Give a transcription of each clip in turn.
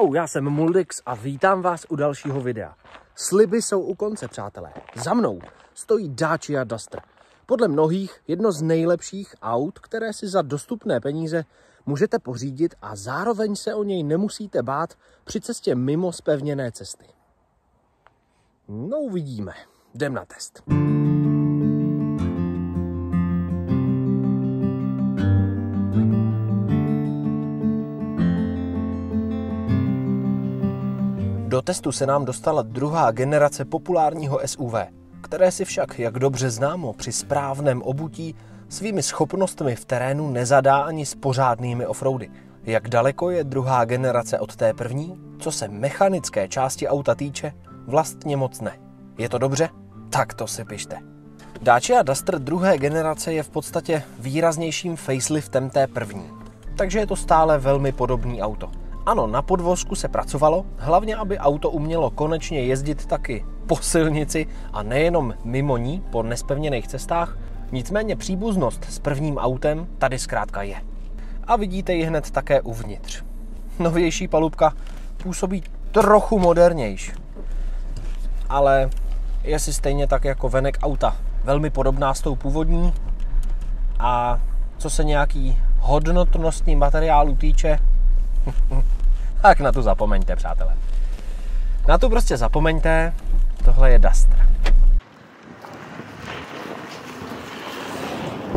Čau, já jsem Muldix a vítám vás u dalšího videa. Sliby jsou u konce, přátelé. Za mnou stojí Dacia Duster. Podle mnohých jedno z nejlepších aut, které si za dostupné peníze můžete pořídit a zároveň se o něj nemusíte bát při cestě mimo zpevněné cesty. No uvidíme. Jdem na test. Do testu se nám dostala druhá generace populárního SUV, které si však, jak dobře známo, při správném obutí svými schopnostmi v terénu nezadá ani s pořádnými offroady. Jak daleko je druhá generace od té první? Co se mechanické části auta týče, vlastně moc ne. Je to dobře? Tak to si pište. Dacia Duster druhé generace je v podstatě výraznějším faceliftem té první, takže je to stále velmi podobný auto. Ano, na podvozku se pracovalo, hlavně aby auto umělo konečně jezdit taky po silnici a nejenom mimo ní po nespevněných cestách, nicméně příbuznost s prvním autem tady zkrátka je. A vidíte ji hned také uvnitř. Novější palubka působí trochu modernější, ale je si stejně tak jako venek auta velmi podobná s tou původní, a co se nějaký hodnotnostní materiálu týče, tak na tu zapomeňte, přátelé. Na tu prostě zapomeňte, tohle je Duster.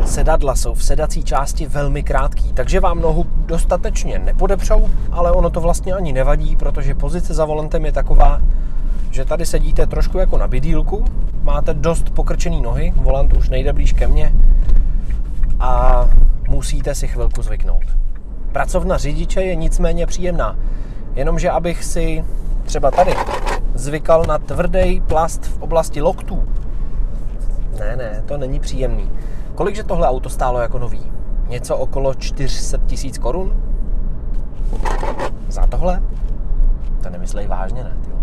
Sedadla jsou v sedací části velmi krátký, takže vám nohu dostatečně nepodepřou, ale ono to vlastně ani nevadí, protože pozice za volantem je taková, že tady sedíte trošku jako na bidýlku, máte dost pokrčený nohy, volant už nejde blíž ke mně a musíte si chvilku zvyknout. Pracovna řidiče je nicméně příjemná, jenomže abych si třeba tady zvykal na tvrdý plast v oblasti loktů. Ne, to není příjemný. Kolikže tohle auto stálo jako nový? Něco okolo 400 000 korun? Za tohle? To nemyslej vážně, ne? Tyjo.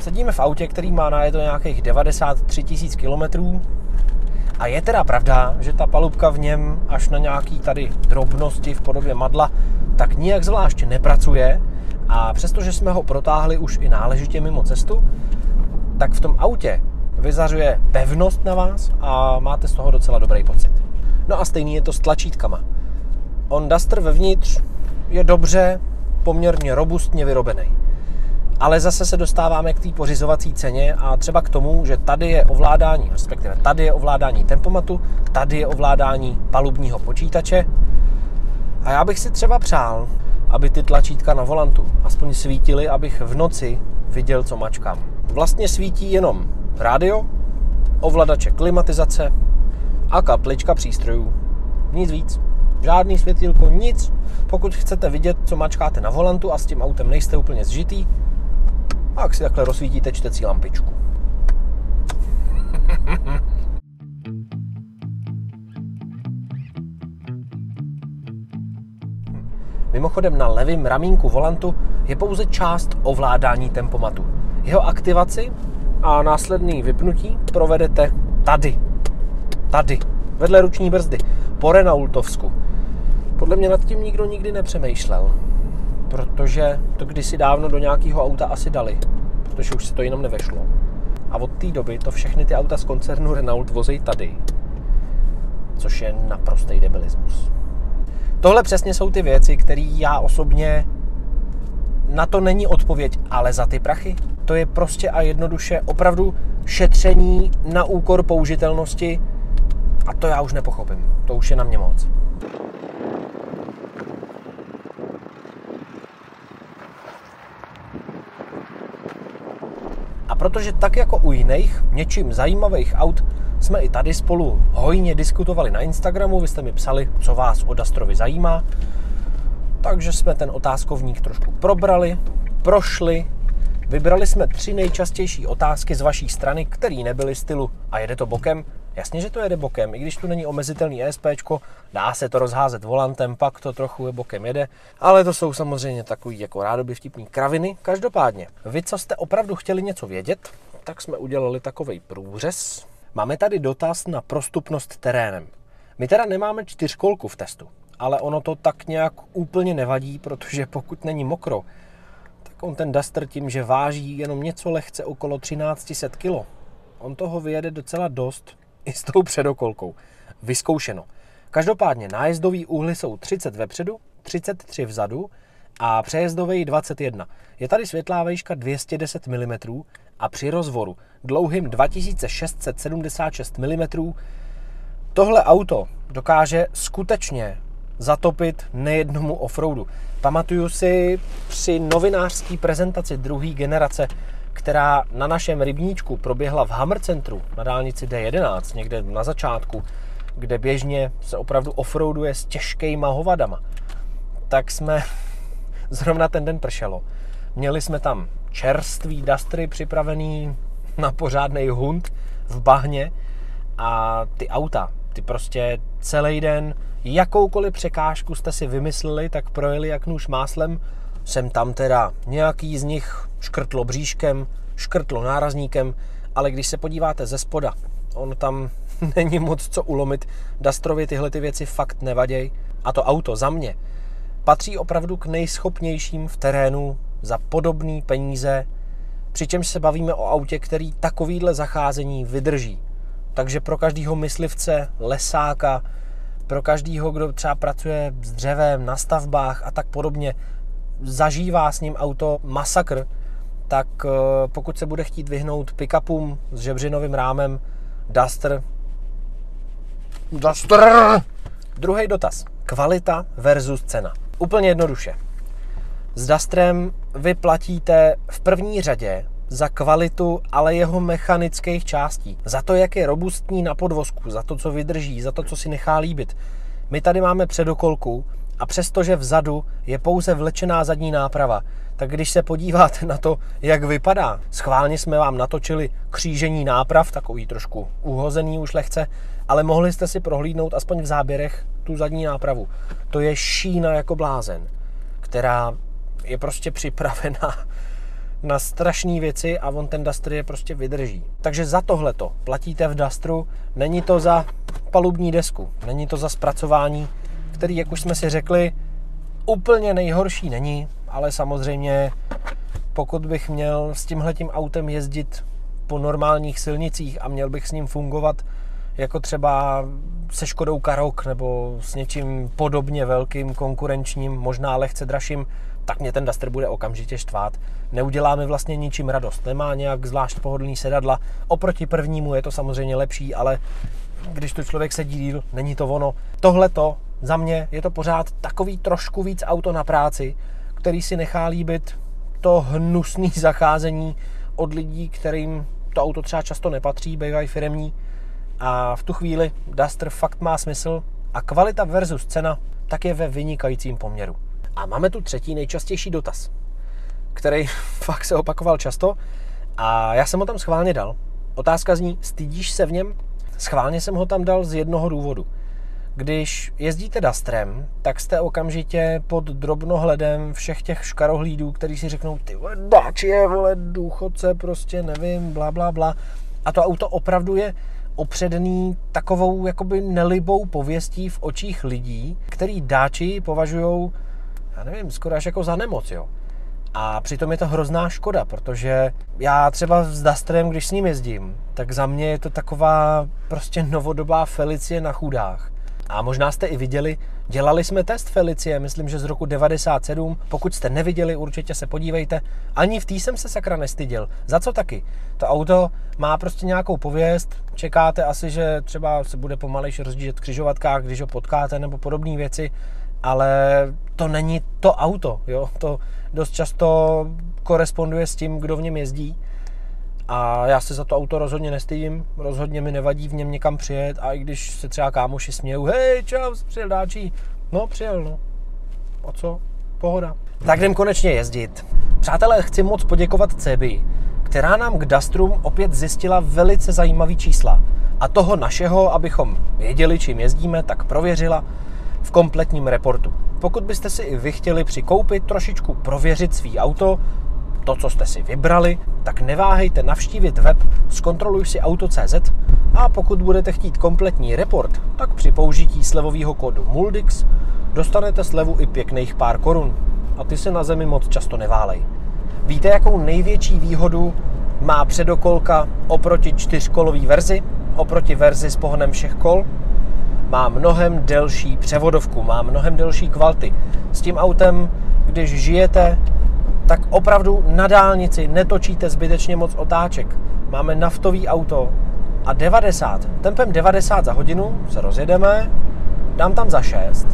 Sedíme v autě, který má najeto nějakých 93 000 kilometrů, a je teda pravda, že ta palubka v něm až na nějaký tady drobnosti v podobě madla tak nijak zvlášť nepracuje, a přestože jsme ho protáhli už i náležitě mimo cestu, tak v tom autě vyzařuje pevnost na vás a máte z toho docela dobrý pocit. No a stejný je to s tlačítkama. On Duster vevnitř je dobře, poměrně robustně vyrobený. Ale zase se dostáváme k té pořizovací ceně a třeba k tomu, že tady je ovládání, respektive tady je ovládání tempomatu, tady je ovládání palubního počítače. A já bych si třeba přál, aby ty tlačítka na volantu aspoň svítily, abych v noci viděl, co mačkám. Vlastně svítí jenom rádio, ovladače klimatizace a kaplička přístrojů. Nic víc. Žádný světýlko, nic. Pokud chcete vidět, co mačkáte na volantu a s tím autem nejste úplně zžitý, tak si takhle rozsvítíte čtecí lampičku. Mimochodem, na levém ramínku volantu je pouze část ovládání tempomatu. Jeho aktivaci a následný vypnutí provedete tady, vedle ruční brzdy, po Renaultovsku. Podle mě nad tím nikdo nikdy nepřemýšlel, protože to kdysi dávno do nějakého auta asi dali, protože už se to jenom nevešlo. A od té doby to všechny ty auta z koncernu Renault vozí tady, což je naprostý debilismus. Tohle přesně jsou ty věci, které já osobně... Na to není odpověď, ale za ty prachy. To je prostě a jednoduše opravdu šetření na úkor použitelnosti, a to já už nepochopím, to už je na mě moc. A protože tak jako u jiných něčím zajímavých aut jsme i tady spolu hojně diskutovali na Instagramu, vy jste mi psali, co vás o Dustrovi zajímá, takže jsme ten otázkovník trošku prošli, vybrali jsme 3 nejčastější otázky z vaší strany, které nebyly stylu a jede to bokem. Jasně, že to jede bokem, i když tu není omezitelný ESPčko, dá se to rozházet volantem, pak to trochu bokem jede, ale to jsou samozřejmě takový jako rádoby vtipný kraviny. Každopádně, vy, co jste opravdu chtěli něco vědět, tak jsme udělali takovej průřez Máme tady dotaz na prostupnost terénem. My teda nemáme čtyřkolku v testu, ale ono to tak nějak úplně nevadí, protože pokud není mokro, tak on ten Duster tím, že váží jenom něco lehce okolo 1300 kg, on toho vyjede docela dost i s tou předokolkou. Vyzkoušeno. Každopádně nájezdový úhly jsou 30 vepředu, 33 vzadu a přejezdový 21. Je tady světlá vejška 210 mm a při rozvoru dlouhým 2676 mm tohle auto dokáže skutečně zatopit nejednomu offroadu. Pamatuju si při novinářské prezentaci druhé generace, která na našem rybníčku proběhla v Hammer centru na dálnici D11, někde na začátku, kde běžně se opravdu offroaduje s těžkýma hovadama, tak jsme zrovna ten den pršelo. Měli jsme tam čerstvý Dustery připravený na pořádnej hunt v bahně a ty auta, ty prostě celý den, jakoukoliv překážku jste si vymysleli, tak projeli jak nůž máslem. Sem tam teda nějaký z nich škrtlo bříškem, škrtlo nárazníkem, ale když se podíváte ze spoda, on tam není moc co ulomit. Dusterovi tyhle ty věci fakt nevaděj a to auto za mě patří opravdu k nejschopnějším v terénu za podobné peníze, přičemž se bavíme o autě, který takovýhle zacházení vydrží. Takže pro každého myslivce, lesáka, pro každého, kdo třeba pracuje s dřevem, na stavbách a tak podobně, zažívá s ním auto masakr, tak pokud se bude chtít vyhnout pick-upům s žebřinovým rámem, Duster! Druhý dotaz. Kvalita versus cena. Úplně jednoduše. S Dusterem vy platíte v první řadě za kvalitu, ale jeho mechanických částí. Za to, jak je robustní na podvozku, za to, co vydrží, za to, co si nechá líbit. My tady máme předokolku a přestože vzadu je pouze vlečená zadní náprava, tak když se podíváte na to, jak vypadá, schválně jsme vám natočili křížení náprav, takový trošku uhozený už lehce, ale mohli jste si prohlídnout aspoň v záběrech tu zadní nápravu. To je šína jako blázen, která je prostě připravená na strašné věci a on ten Duster je prostě vydrží. Takže za tohleto platíte v Dusteru, není to za palubní desku, není to za zpracování, který, jak už jsme si řekli, úplně nejhorší není, ale samozřejmě pokud bych měl s tímhletím autem jezdit po normálních silnicích a měl bych s ním fungovat jako třeba se Škodou Karoq nebo s něčím podobně velkým, konkurenčním, možná lehce dražším, tak mě ten Duster bude okamžitě štvát. Neudělá mi vlastně ničím radost, nemá nějak zvlášť pohodlný sedadla, oproti prvnímu je to samozřejmě lepší, ale když tu člověk sedí díl, není to ono. Tohleto za mě je to pořád takový trošku víc auto na práci, který si nechá líbit to hnusné zacházení od lidí, kterým to auto třeba často nepatří, bývají firemní. A v tu chvíli Duster fakt má smysl a kvalita versus cena tak je ve vynikajícím poměru. A máme tu třetí nejčastější dotaz, který fakt se opakoval často a já jsem ho tam schválně dal. Otázka zní, stydíš se v něm? Schválně jsem ho tam dal z jednoho důvodu. Když jezdíte Dusterem, tak jste okamžitě pod drobnohledem všech těch škarohlídů, kteří si řeknou, ty vole, Dacie, vole, důchodce, prostě nevím, bla, bla, bla. A to auto opravdu je opředený takovou jakoby nelibou pověstí v očích lidí, který Dacii považujou, já nevím, skoro až jako za nemoc, jo. A přitom je to hrozná škoda, protože já třeba s Dusterem, když s ním jezdím, tak za mě je to taková prostě novodobá Felicie na chudách. A možná jste i viděli, dělali jsme test Felicie, myslím, že z roku 97. Pokud jste neviděli, určitě se podívejte. Ani v té jsem se sakra nestyděl. Za co taky? To auto má prostě nějakou pověst, čekáte asi, že třeba se bude pomalejš rozjíždět v křižovatkách, když ho potkáte nebo podobné věci, ale to není to auto, jo? To dost často koresponduje s tím, kdo v něm jezdí. A já se za to auto rozhodně nestydím, rozhodně mi nevadí v něm někam přijet a i když se třeba kámoši smějou, hej, čau, přijel Dačí. No, přijel, no. A co? Pohoda. Tak jdem konečně jezdit. Přátelé, chci moc poděkovat Cebi, která nám k Dusterům opět zjistila velice zajímavý čísla. A toho našeho, abychom věděli, čím jezdíme, tak prověřila v kompletním reportu. Pokud byste si i vy chtěli přikoupit, trošičku prověřit svý auto, to, co jste si vybrali, tak neváhejte navštívit web zkontrolujsiauto.cz a pokud budete chtít kompletní report, tak při použití slevového kódu Muldix dostanete slevu i pěkných pár korun. A ty se na zemi moc často neválej. Víte, jakou největší výhodu má předokolka oproti čtyřkolové verzi, oproti verzi s pohonem všech kol? Má mnohem delší převodovku, má mnohem delší kvality. S tím autem, když žijete, tak opravdu na dálnici netočíte zbytečně moc otáček. Máme naftový auto a 90, tempem 90 za hodinu se rozjedeme, dám tam za 6,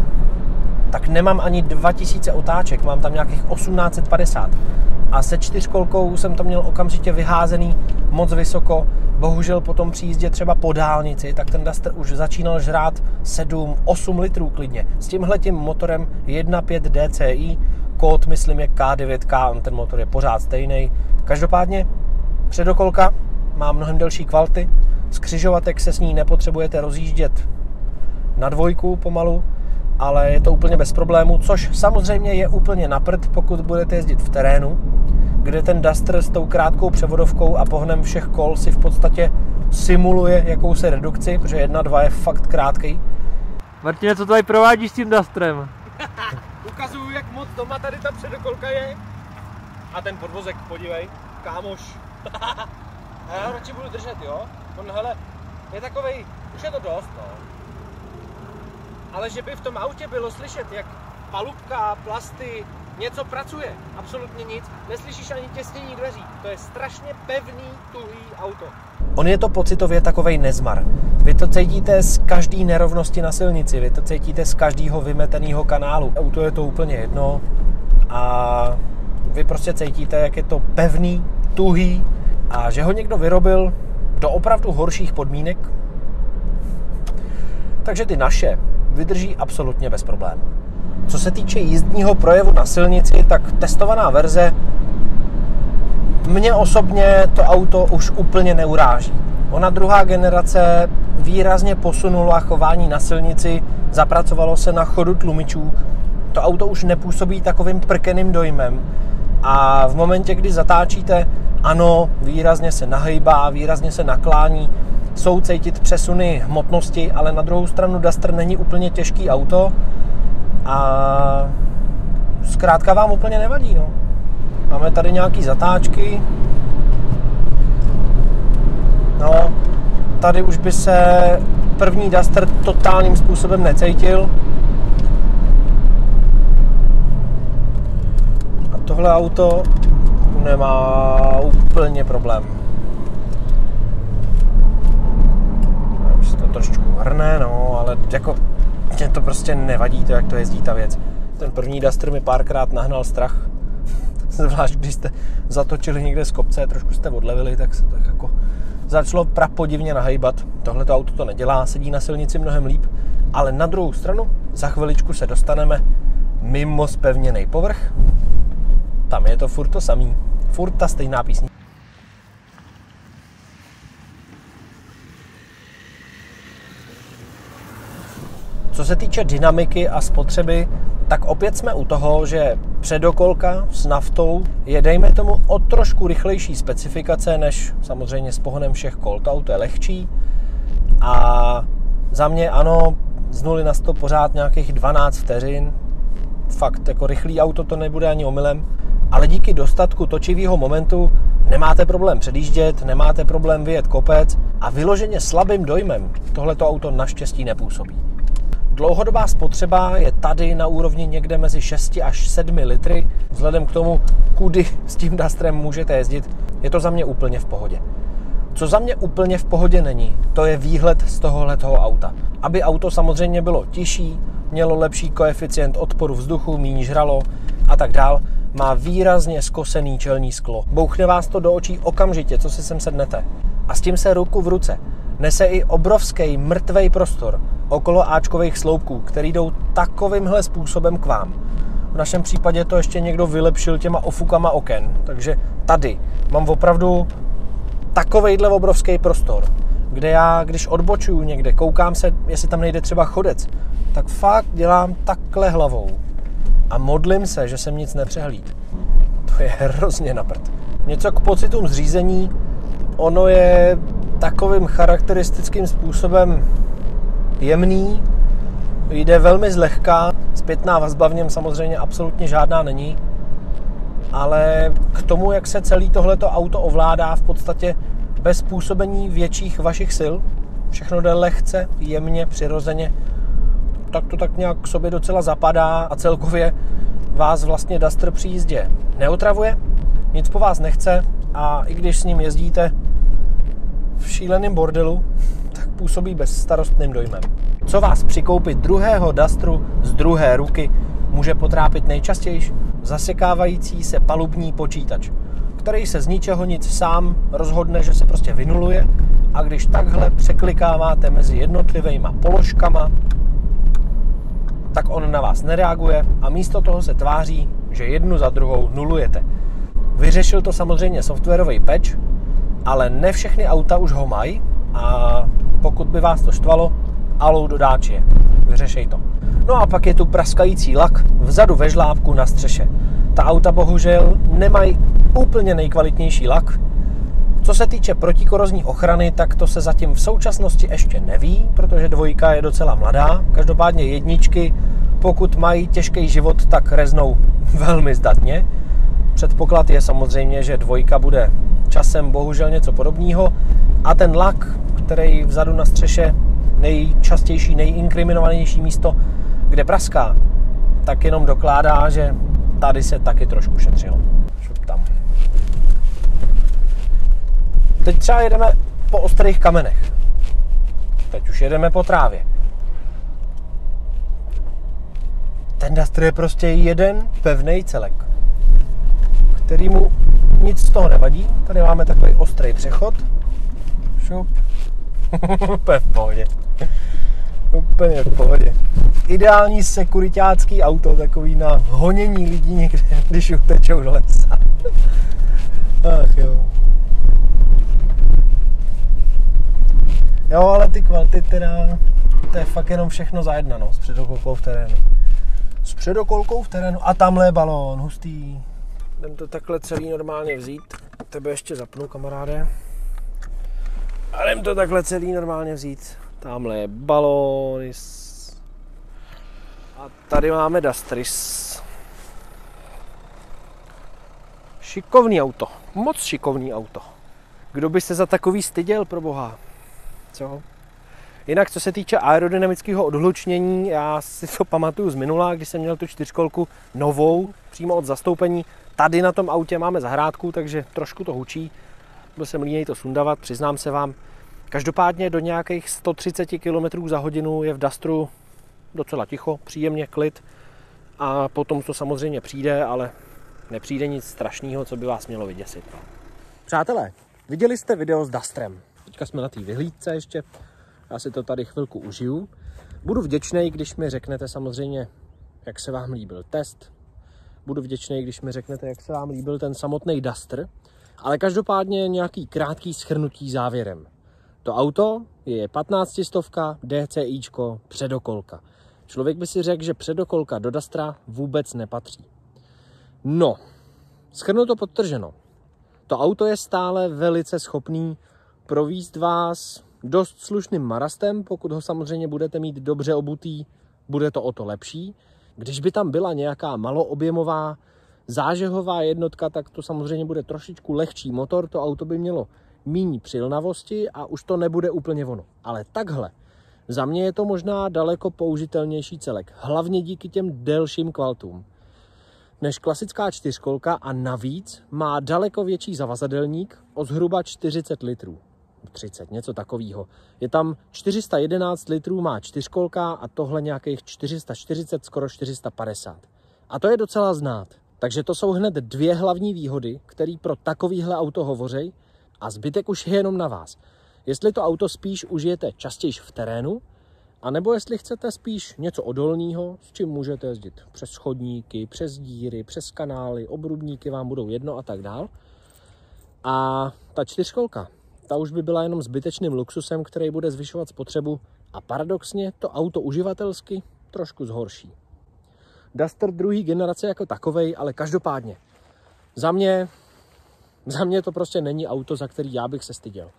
tak nemám ani 2000 otáček, mám tam nějakých 1850. A se čtyřkolkou jsem to měl okamžitě vyházený moc vysoko. Bohužel po tom příjezdě třeba po dálnici, tak ten Duster už začínal žrát 7-8 litrů klidně. S tímhletím motorem 1.5 DCI, kód myslím je K9K, on ten motor je pořád stejný. Každopádně předokolka má mnohem delší kvality, z křižovatek se s ní nepotřebujete rozjíždět na dvojku pomalu, ale je to úplně bez problému, což samozřejmě je úplně na prd, pokud budete jezdit v terénu, kde ten Duster s tou krátkou převodovkou a pohonem všech kol si v podstatě simuluje jakousi redukci, protože 1.2 je fakt krátký. Martine, co tady provádíš s tím Dustrem? Ukazuju, jak moc doma tady ta předokolka je. A ten podvozek, podívej, kámoš. Já radši budu držet, jo? On, hele, je takovej, už je to dost, no. Ale že by v tom autě bylo slyšet, jak palubka, plasty, něco pracuje, absolutně nic, neslyšíš ani těsnění dveří, to je strašně pevný, tuhý auto. On je to pocitově takovej nezmar. Vy to cítíte z každý nerovnosti na silnici, vy to cítíte z každého vymeteného kanálu. Auto je to úplně jedno a vy prostě cítíte, jak je to pevný, tuhý a že ho někdo vyrobil do opravdu horších podmínek. Takže ty naše vydrží absolutně bez problémů. Co se týče jízdního projevu na silnici, tak testovaná verze mě osobně to auto už úplně neuráží. Ona druhá generace výrazně posunula chování na silnici, zapracovalo se na chodu tlumičů, to auto už nepůsobí takovým prkeným dojmem a v momentě, kdy zatáčíte, ano, výrazně se nahýbá, výrazně se naklání, jsou cítit přesuny hmotnosti, ale na druhou stranu Duster není úplně těžký auto a zkrátka vám úplně nevadí. No. Máme tady nějaký zatáčky. No, tady už by se první Duster totálním způsobem necítil. A tohle auto nemá úplně problém. Trošku hrne, no, ale jako mě to prostě nevadí, to jak to jezdí ta věc. Ten první Duster mi párkrát nahnal strach, zvlášť když jste zatočili někde z kopce, trošku jste odlevili, tak se tak jako začalo prapodivně nahýbat. Tohleto auto to nedělá, sedí na silnici mnohem líp, ale na druhou stranu za chviličku se dostaneme mimo zpevněný povrch, tam je to furt to samý, furt ta stejná písnička. Co se týče dynamiky a spotřeby, tak opět jsme u toho, že předokolka s naftou je, dejme tomu, o trošku rychlejší specifikace, než samozřejmě s pohonem všech kol. To auto je lehčí a za mě ano, z 0 na 100 pořád nějakých 12 vteřin. Fakt, jako rychlý auto to nebude ani omylem, ale díky dostatku točivého momentu nemáte problém předjíždět, nemáte problém vyjet kopec a vyloženě slabým dojmem tohleto auto naštěstí nepůsobí. Dlouhodobá spotřeba je tady na úrovni někde mezi 6 až 7 litry. Vzhledem k tomu, kudy s tím Dustrem můžete jezdit, je to za mě úplně v pohodě. Co za mě úplně v pohodě není, to je výhled z tohohletoho auta. Aby auto samozřejmě bylo tišší, mělo lepší koeficient odporu vzduchu, méně žralo a tak dál, má výrazně skosený čelní sklo. Bouchne vás to do očí okamžitě, co si sem sednete. A s tím se ruku v ruce nese i obrovský mrtvej prostor okolo áčkových sloupků, který jdou takovýmhle způsobem k vám. V našem případě to ještě někdo vylepšil těma ofukama oken, takže tady mám opravdu takovejhle obrovský prostor, kde já, když odbočuju někde, koukám se, jestli tam nejde třeba chodec, tak fakt dělám takhle hlavou a modlím se, že jsem nic nepřehlíd. to je hrozně na prd. Něco k pocitům zřízení, ono je takovým charakteristickým způsobem jemný, jde velmi zlehka, zpětná vazba v něm samozřejmě absolutně žádná není, ale k tomu, jak se celý tohleto auto ovládá v podstatě bez působení větších vašich sil, všechno jde lehce, jemně, přirozeně, tak to tak nějak k sobě docela zapadá a celkově vás vlastně Duster při jízdě neotravuje, nic po vás nechce a i když s ním jezdíte v šíleném bordelu, tak působí bezstarostným dojmem. Co vás při koupi druhého Dustru z druhé ruky může potrápit nejčastěji? Zasekávající se palubní počítač, který se z ničeho nic sám rozhodne, že se prostě vynuluje, a když takhle překlikáváte mezi jednotlivými položkama, tak on na vás nereaguje a místo toho se tváří, že jednu za druhou nulujete. Vyřešil to samozřejmě softwarový patch, ale ne všechny auta už ho mají a pokud by vás to štvalo, alou do Dacie, vyřešej to. No a pak je tu praskající lak vzadu ve žlábku na střeše. Ta auta bohužel nemají úplně nejkvalitnější lak. Co se týče protikorozní ochrany, tak to se zatím v současnosti ještě neví, protože dvojka je docela mladá. Každopádně jedničky, pokud mají těžký život, tak reznou velmi zdatně. Předpoklad je samozřejmě, že dvojka bude časem bohužel něco podobného. A ten lak, který vzadu na střeše nejčastější, nejinkriminovanější místo, kde praská, tak jenom dokládá, že tady se taky trošku šetřilo. Šup tam. Teď třeba jedeme po ostrých kamenech. Teď už jedeme po trávě. Ten Duster je prostě jeden pevný celek, kterýmu nic z toho nevadí. Tady máme takový ostrý přechod. Šup. Úplně v pohodě. Úplně v pohodě. Ideální sekuritácký auto, takový na honění lidí někde, když utečou do lesa. Ach jo. Jo, ale ty kvality teda, to je fakt jenom všechno zajedno, no, s předokolkou v terénu. S předokolkou v terénu a tamhle je balón, hustý. Jdem to takhle celý normálně vzít. Tebe ještě zapnu, kamaráde. A jdem to takhle celý normálně vzít. Tamhle je balón. A tady máme Dustris. Šikovný auto. Moc šikovný auto. Kdo by se za takový styděl, pro boha. Co? Jinak, co se týče aerodynamického odhlučnění, já si to pamatuju z minula, když jsem měl tu čtyřkolku novou, přímo od zastoupení. Tady na tom autě máme zahrádku, takže trošku to hučí. Byl jsem línej to sundavat, přiznám se vám. Každopádně do nějakých 130 km za hodinu je v Dustru docela ticho, příjemně klid. A potom to samozřejmě přijde, ale nepřijde nic strašného, co by vás mělo vyděsit. Přátelé, viděli jste video s Dustrem. Teďka jsme na té vyhlídce ještě. Já si to tady chvilku užiju. Budu vděčný, když mi řeknete samozřejmě, jak se vám líbil test. Budu vděčný, když mi řeknete, jak se vám líbil ten samotný Duster. Ale každopádně nějaký krátký shrnutí závěrem. To auto je 1500 DCIčko předokolka. Člověk by si řekl, že předokolka do Dustra vůbec nepatří. No, shrnuto podtrženo. To auto je stále velice schopný provízt vás dost slušným marastem, pokud ho samozřejmě budete mít dobře obutý, bude to o to lepší. Když by tam byla nějaká maloobjemová zážehová jednotka, tak to samozřejmě bude trošičku lehčí motor, to auto by mělo míň přilnavosti a už to nebude úplně ono. Ale takhle, za mě je to možná daleko použitelnější celek, hlavně díky těm delším kvaltům než klasická čtyřkolka a navíc má daleko větší zavazadelník o zhruba 40 litrů. 30, něco takového. Je tam 411 litrů má čtyřkolka a tohle nějakých 440, skoro 450. A to je docela znát. Takže to jsou hned dvě hlavní výhody, které pro takovýhle auto hovoří, a zbytek už je jenom na vás. Jestli to auto spíš užijete častěji v terénu, anebo jestli chcete spíš něco odolného, s čím můžete jezdit přes chodníky, přes díry, přes kanály, obrubníky vám budou jedno a tak dál. A ta čtyřkolka, ta už by byla jenom zbytečným luxusem, který bude zvyšovat spotřebu a paradoxně to auto uživatelsky trošku zhorší. Duster druhé generace jako takovej, ale každopádně Za mě to prostě není auto, za který já bych se styděl.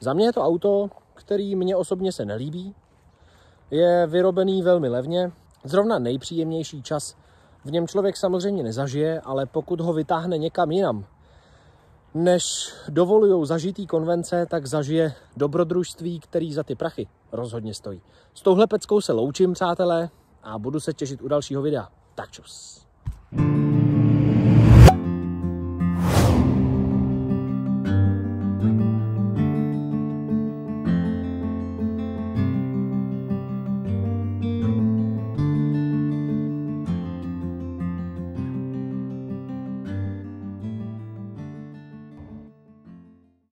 Za mě je to auto, který mně osobně se nelíbí. Je vyrobený velmi levně. Zrovna nejpříjemnější čas v něm člověk samozřejmě nezažije, ale pokud ho vytáhne někam jinam, než dovolujou zažitý konvence, tak zažije dobrodružství, který za ty prachy rozhodně stojí. S touhle peckou se loučím, přátelé, a budu se těšit u dalšího videa. Tak čus.